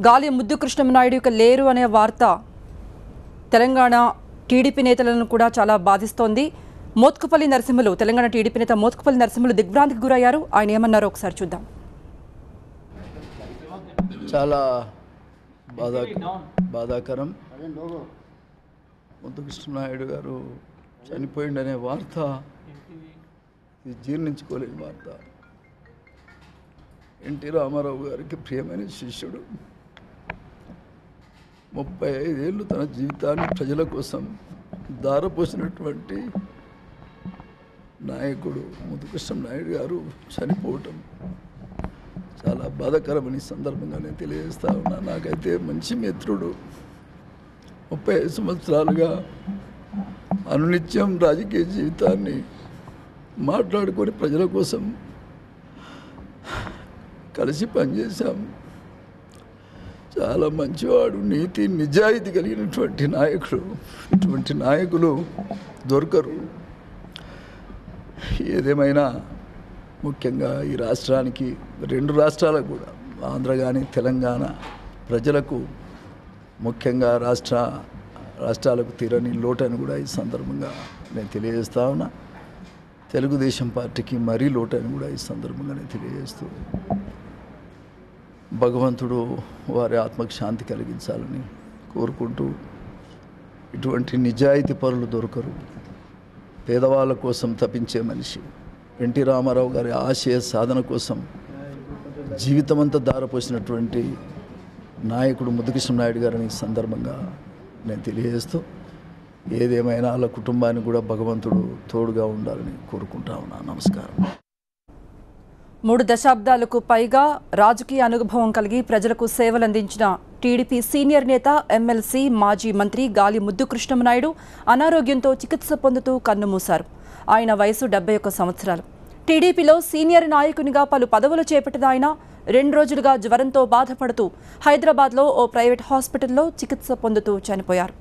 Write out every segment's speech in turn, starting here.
Gali Muddukrishnama Naidu యొక్క లేరు అనే వార్త తెలంగాణ టీడీపీ నేతలను కూడా చాలా బాధిస్తోంది. మోత్కుపల్లి నరసింహులు తెలంగాణ టీడీపీ నేత మోత్కుపల్లి నరసింహులు దిగ్భ్రాంతికి గురయ్యారు. ఆయన ఏమన్నారో ఒకసారి చూద్దాం. చాలా బాధాకరం. ముద్దుకృష్ణ నాయుడు గారు చనిపోయిండనే వార్త ఇది జీర్ణించుకోలేని వార్త. ఎన్టీ రామారావు గారికి ప్రియమైన శిష్యుడు, 35 ఏళ్ళు తన జీవితాన్ని ప్రజల కోసం దారపోసినటువంటి నాయకుడు ముద్దుకృష్ణ నాయుడు గారు చనిపోవటం చాలా బాధాకరమని సందర్భంగా నేను తెలియజేస్తా ఉన్నా. నాకైతే మంచి మిత్రుడు, 35 సంవత్సరాలుగా అనునిత్యం రాజకీయ జీవితాన్ని మాట్లాడుకొని ప్రజల కోసం కలిసి పనిచేశాం. చాలా మంచివాడు, నీతి నిజాయితీ కలిగినటువంటి నాయకుడు. ఇటువంటి నాయకులు దొరకరు. ఏదేమైనా ముఖ్యంగా ఈ రాష్ట్రానికి, రెండు రాష్ట్రాలకు కూడా, ఆంధ్ర కానీ తెలంగాణ ప్రజలకు, ముఖ్యంగా రాష్ట్రాలకు తీరని లోటని కూడా ఈ సందర్భంగా నేను తెలియజేస్తా ఉన్నా. తెలుగుదేశం పార్టీకి మరీ లోటని కూడా ఈ సందర్భంగా నేను తెలియజేస్తూ, భగవంతుడు వారి ఆత్మకు శాంతి కలిగించాలని కోరుకుంటూ, ఇటువంటి నిజాయితీ పరులు దొరకరు. పేదవాళ్ళ కోసం తపించే మనిషి ఎన్టీ రామారావు గారి ఆశయ సాధన కోసం జీవితమంతా దారపోసినటువంటి నాయకుడు ముద్దుకృష్ణ నాయుడు గారిని సందర్భంగా నేను తెలియజేస్తూ, ఏదేమైనా వాళ్ళ కుటుంబానికి కూడా భగవంతుడు తోడుగా ఉండాలని కోరుకుంటా ఉన్నా. నమస్కారం. 3 దశాబ్దాలకు పైగా రాజకీయ అనుభవం కలిగి ప్రజలకు సేవలందించిన టీడీపీ సీనియర్ నేత, ఎమ్మెల్సీ, మాజీ మంత్రి గాలి ముద్దుకృష్ణమ నాయుడు అనారోగ్యంతో చికిత్స పొందుతూ కన్నుమూశారు. ఆయన వయసు 71 సంవత్సరాలు. టీడీపీలో సీనియర్ నాయకునిగా పలు పదవులు చేపట్టిన ఆయన 2 రోజులుగా జ్వరంతో బాధపడుతూ హైదరాబాద్లో ఓ ప్రైవేట్ హాస్పిటల్లో చికిత్స పొందుతూ చనిపోయారు.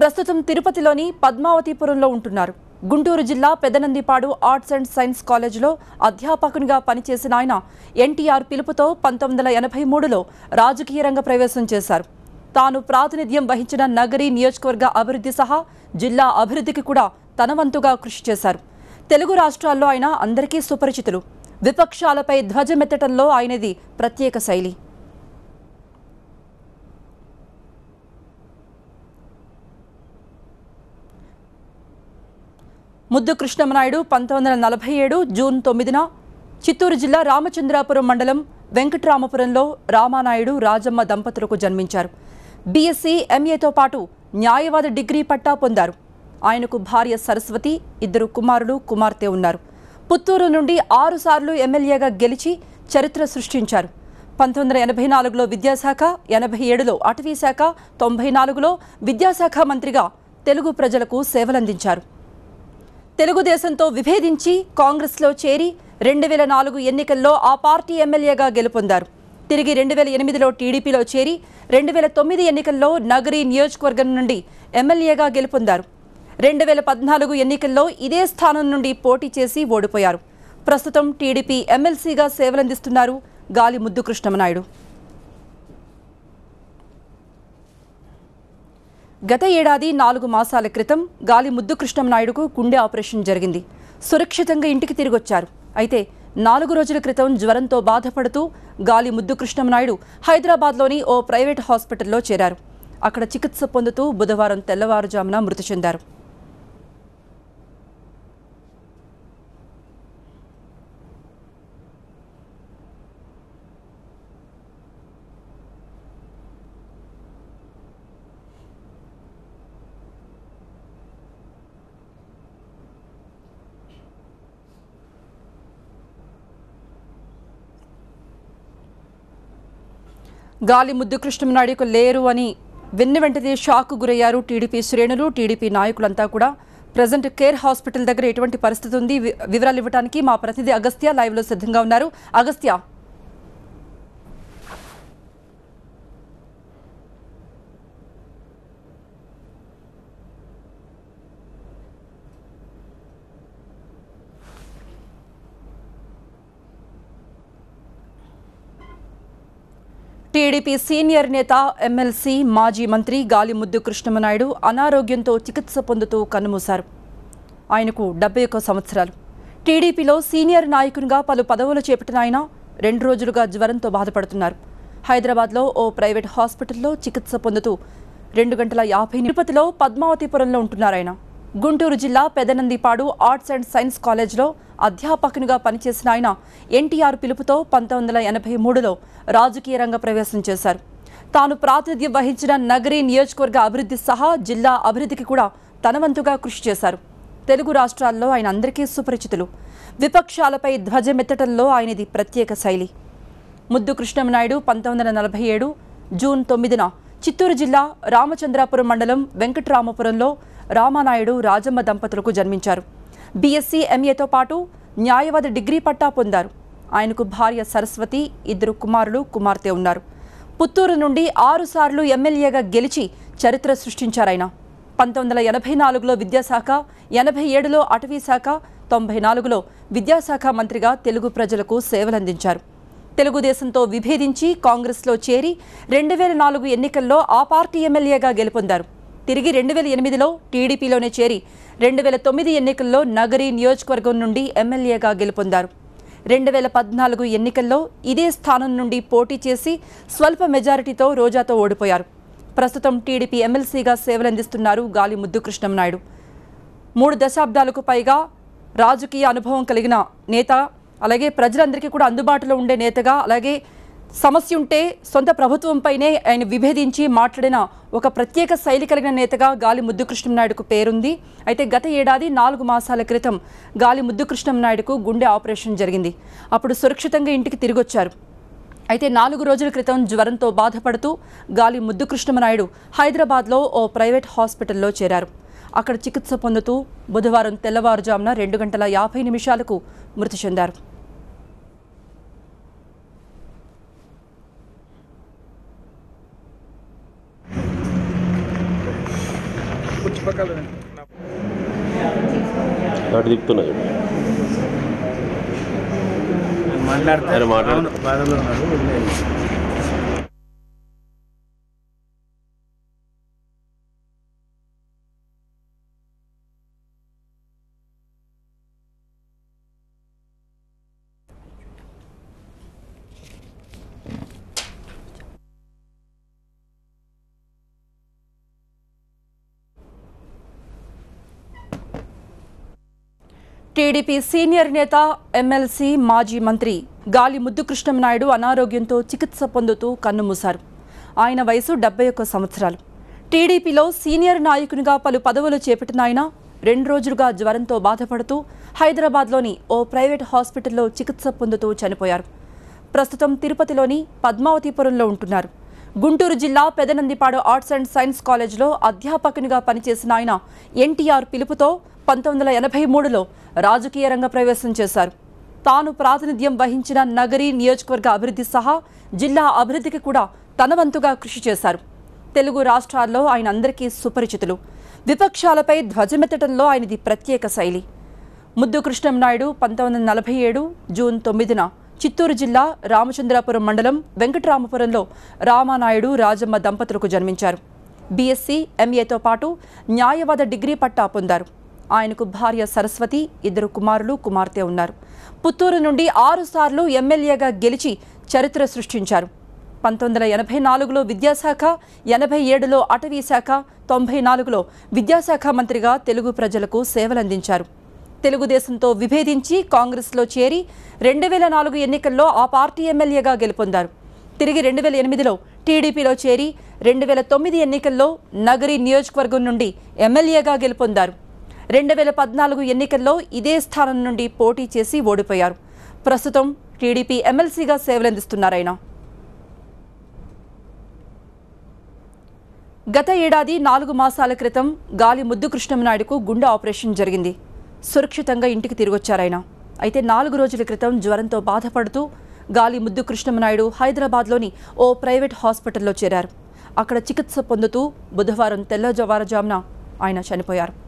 ప్రస్తుతం తిరుపతిలోని పద్మావతిపురంలో ఉంటున్నారు. గుంటూరు జిల్లా పెదనందిపాడు ఆర్ట్స్ అండ్ సైన్స్ కాలేజ్లో అధ్యాపకునిగా పనిచేసిన ఆయన ఎన్టీఆర్ పిలుపుతో 1983లో రాజకీయ రంగ ప్రవేశం చేశారు. తాను ప్రాతినిధ్యం వహించిన నగరీ నియోజకవర్గ అభివృద్ధి సహా జిల్లా అభివృద్ధికి కూడా తన వంతుగా కృషి చేశారు. తెలుగు రాష్ట్రాల్లో ఆయన అందరికీ సుపరిచితులు. విపక్షాలపై ధ్వజమెత్తటంలో ఆయనది ప్రత్యేక శైలి. ముద్దుకృష్ణమ నాయుడు 1947 జూన్ 9న చిత్తూరు జిల్లా రామచంద్రపురం మండలం వెంకట్రామపురంలో రామానాయుడు రాజమ్మ దంపతులకు జన్మించారు. బీఎస్సీ, ఎంఏతో పాటు న్యాయవాద డిగ్రీ పట్టా పొందారు. ఆయనకు భార్య సరస్వతి, 2 కుమారులు, కుమార్తె ఉన్నారు. పుత్తూరు నుండి 6 సార్లు ఎమ్మెల్యేగా గెలిచి చరిత్ర సృష్టించారు. 1984లో విద్యాశాఖ, 87లో అటవీశాఖ, 94లో విద్యాశాఖ మంత్రిగా తెలుగు ప్రజలకు సేవలందించారు. తెలుగుదేశంతో విభేదించి కాంగ్రెస్లో చేరి 2004 ఎన్నికల్లో ఆ పార్టీ ఎమ్మెల్యేగా గెలుపొందారు. తిరిగి 2008లో టీడీపీలో చేరి 2009 ఎన్నికల్లో నగరీ నియోజకవర్గం నుండి ఎమ్మెల్యేగా గెలుపొందారు. 2014 ఎన్నికల్లో ఇదే స్థానం నుండి పోటీ చేసి ఓడిపోయారు. ప్రస్తుతం టీడీపీ ఎమ్మెల్సీగా సేవలందిస్తున్నారు గాలి ముద్దుకృష్ణమ నాయుడు. గత ఏడాది 4 మాసాల క్రితం గాలి ముద్దుకృష్ణమ నాయుడుకు గుండె ఆపరేషన్ జరిగింది. సురక్షితంగా ఇంటికి తిరిగొచ్చారు. అయితే 4 రోజుల క్రితం జ్వరంతో బాధపడుతూ గాలి ముద్దుకృష్ణమ నాయుడు హైదరాబాద్లోని ఓ ప్రైవేట్ హాస్పిటల్లో చేరారు. అక్కడ చికిత్స పొందుతూ బుధవారం తెల్లవారుజామున మృతి చెందారు. గాలి ముద్దుకృష్ణమ నాయుడు లేరు అని వెన్న వెంటనే షాక్ గురయ్యారు టీడీపీ శ్రేణులు, టీడీపీ నాయకులంతా కూడా. ప్రజెంట్ కేర్ హాస్పిటల్ దగ్గర ఎటువంటి పరిస్థితి ఉంది, వివరాలు ఇవ్వడానికి మా ప్రతినిధి అగస్త్య లైవ్లో సిద్ధంగా ఉన్నారు. Agastya, TDP senior neta MLC Maji Mantri Gali Muddukrishnama Naidu అనారోగ్యంతో చికిత్స పొందుతూ కన్నుమూశారు. ఆయనకు 71 సంవత్సరాలు. టీడీపీలో సీనియర్ నాయకునిగా పలు పదవులు చేపట్టిన ఆయన 2 రోజులుగా జ్వరంతో బాధపడుతున్నారు. హైదరాబాద్లో ఓ ప్రైవేట్ హాస్పిటల్లో చికిత్స పొందుతూ 2:50 తిరుపతిలో పద్మావతిపురంలో ఉంటున్నారు. ఆయన గుంటూరు జిల్లా పెదనందిపాడు ఆర్ట్స్ అండ్ సైన్స్ కాలేజ్లో అధ్యాపకునిగా పనిచేసిన ఆయన ఎన్టీఆర్ పిలుపుతో 1983లో రాజకీయ రంగ ప్రవేశం చేశారు. తాను ప్రాతినిధ్యం వహించిన నగరీ నియోజకవర్గ అభివృద్ధి సహా జిల్లా అభివృద్ధికి కూడా తనవంతుగా కృషి చేశారు. తెలుగు రాష్ట్రాల్లో ఆయన అందరికీ సుపరిచితులు. విపక్షాలపై ధ్వజమెత్తటంలో ఆయనది ప్రత్యేక శైలి. ముద్దుకృష్ణమ నాయుడు 1947 జూన్ 9న చిత్తూరు జిల్లా రామచంద్రపురం మండలం వెంకట్రామపురంలో రామానాయుడు రాజమ్మ దంపతులకు జన్మించారు. బీఎస్సీ ఎంఏతో పాటు న్యాయవాద డిగ్రీ పట్టా పొందారు. ఆయనకు భార్య సరస్వతి, 2 కుమారులు, కుమార్తె ఉన్నారు. పుత్తూరు నుండి 6 సార్లు ఎమ్మెల్యేగా గెలిచి చరిత్ర సృష్టించారాయన. 1984లో విద్యాశాఖ, 87లో అటవీశాఖ, 94లో విద్యాశాఖ మంత్రిగా తెలుగు ప్రజలకు సేవలందించారు. తెలుగుదేశంతో విభేదించి కాంగ్రెస్లో చేరి 2004 ఎన్నికల్లో ఆ పార్టీ ఎమ్మెల్యేగా గెలుపొందారు. తిరిగి 2008లో టీడీపీలోనే చేరి 2009 ఎన్నికల్లో నగరీ నియోజకవర్గం నుండి ఎమ్మెల్యేగా గెలుపొందారు. 2014 ఎన్నికల్లో ఇదే స్థానం నుండి పోటీ చేసి స్వల్ప మెజారిటీతో రోజాతో ఓడిపోయారు. ప్రస్తుతం టీడీపీ ఎమ్మెల్సీగా సేవలందిస్తున్నారు గాలి ముద్దుకృష్ణమ నాయుడు. 3 దశాబ్దాలకు పైగా రాజకీయ అనుభవం కలిగిన నేత, అలాగే ప్రజలందరికీ కూడా అందుబాటులో ఉండే నేతగా, అలాగే సమస్య ఉంటే సొంత ప్రభుత్వంపైనే ఆయన విభేదించి మాట్లాడిన ఒక ప్రత్యేక శైలి కలిగిన నేతగా గాలి ముద్దుకృష్ణమ నాయుడుకు పేరుంది. అయితే గత ఏడాది 4 మాసాల క్రితం గాలి ముద్దుకృష్ణమ నాయుడుకు గుండె ఆపరేషన్ జరిగింది. అప్పుడు సురక్షితంగా ఇంటికి తిరిగొచ్చారు. అయితే 4 రోజుల క్రితం జ్వరంతో బాధపడుతూ గాలి ముద్దుకృష్ణమ నాయుడు హైదరాబాద్లో ఓ ప్రైవేట్ హాస్పిటల్లో చేరారు. అక్కడ చికిత్స పొందుతూ బుధవారం తెల్లవారుజామున 2:50 మృతి చెందారు. టీడీపీ సీనియర్ నేత ఎమ్మెల్సీ మాజీ మంత్రి గాలి ముద్దుకృష్ణమ నాయుడు అనారోగ్యంతో చికిత్స పొందుతూ కన్నుమూశారు. ఆయన వయసు 71 సంవత్సరాలు. టీడీపీలో సీనియర్ నాయకునిగా పలు పదవులు చేపట్టిన ఆయన 2 రోజులుగా జ్వరంతో బాధపడుతూ హైదరాబాద్లోని ఓ ప్రైవేట్ హాస్పిటల్లో చికిత్స పొందుతూ చనిపోయారు. ప్రస్తుతం తిరుపతిలోని పద్మావతిపురంలో ఉంటున్నారు. గుంటూరు జిల్లా పెదనందిపాడు ఆర్ట్స్ అండ్ సైన్స్ కాలేజ్లో అధ్యాపకునిగా పనిచేసిన ఆయన ఎన్టీఆర్ పిలుపుతో 1983లో రాజకీయ రంగ ప్రవేశం చేశారు. తాను ప్రాతినిధ్యం వహించిన నగరీ నియోజకవర్గ అభివృద్ధి సహా జిల్లా అభివృద్ధికి కూడా తనవంతుగా కృషి చేశారు. తెలుగు రాష్ట్రాల్లో ఆయన అందరికీ సుపరిచితులు. విపక్షాలపై ధ్వజమెత్తటంలో ఆయనది ప్రత్యేక శైలి. ముద్దుకృష్ణమ నాయుడు 1947 జూన్ 9న చిత్తూరు జిల్లా రామచంద్రపురం మండలం వెంకట్రామపురంలో రామానాయుడు రాజమ్మ దంపతులకు జన్మించారు. బీఎస్సీ ఎంఏతో పాటు న్యాయవాద డిగ్రీ పట్టా పొందారు. ఆయనకు భార్య సరస్వతి, 2 కుమారులు, కుమార్తె ఉన్నారు. పుత్తూరు నుండి 6 సార్లు ఎమ్మెల్యేగా గెలిచి చరిత్ర సృష్టించారు. 1984లో విద్యాశాఖ, 87లో అటవీశాఖ, 94లో విద్యాశాఖ మంత్రిగా తెలుగు ప్రజలకు సేవలందించారు. తెలుగుదేశంతో విభేదించి కాంగ్రెస్లో చేరి 2004 ఎన్నికల్లో ఆ పార్టీ ఎమ్మెల్యేగా గెలుపొందారు. తిరిగి 2008లో టీడీపీలో చేరి 2009 ఎన్నికల్లో నగరీ నియోజకవర్గం నుండి ఎమ్మెల్యేగా గెలుపొందారు. 2014 ఎన్నికల్లో ఇదే స్థానం నుండి పోటీ చేసి ఓడిపోయారు. ప్రస్తుతం టీడీపీ ఎమ్మెల్సీగా సేవలందిస్తున్నారాయన. గత ఏడాది 4 మాసాల క్రితం గాలి ముద్దుకృష్ణమ నాయుడుకు గుండె ఆపరేషన్ జరిగింది. సురక్షితంగా ఇంటికి తిరిగొచ్చారాయన. అయితే 4 రోజుల క్రితం జ్వరంతో బాధపడుతూ గాలి ముద్దుకృష్ణమ నాయుడు హైదరాబాద్లోని ఓ ప్రైవేట్ హాస్పిటల్లో చేరారు. అక్కడ చికిత్స పొందుతూ బుధవారం తెల్లవారుజామున ఆయన చనిపోయారు.